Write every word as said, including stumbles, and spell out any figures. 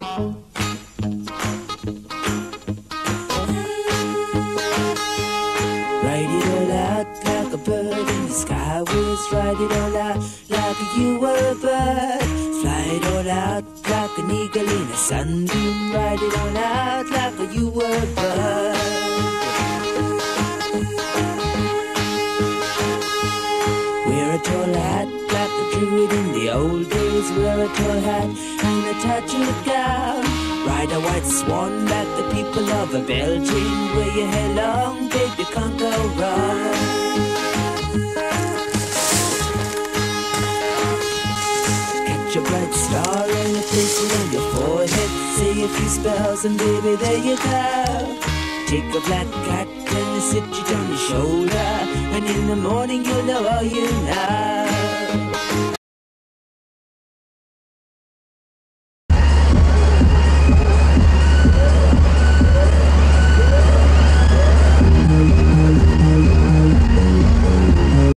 Write it all out like a bird in the sky. Words, write it all out like you were a bird. Fly it all out like an eagle in a sunbeam. Write it all out like you were a bird. Wear a tall hat like the druid in the old days. Wear a tall hat and a tattered gown. Ride a white swan like the people of a Belgian. Wear your hair long, baby, can't go wrong. Catch a bright star and a pencil on your forehead. Say a few spells and baby, there you go. Take a black cat and sit you on your shoulder, and in the morning you'll know all you know.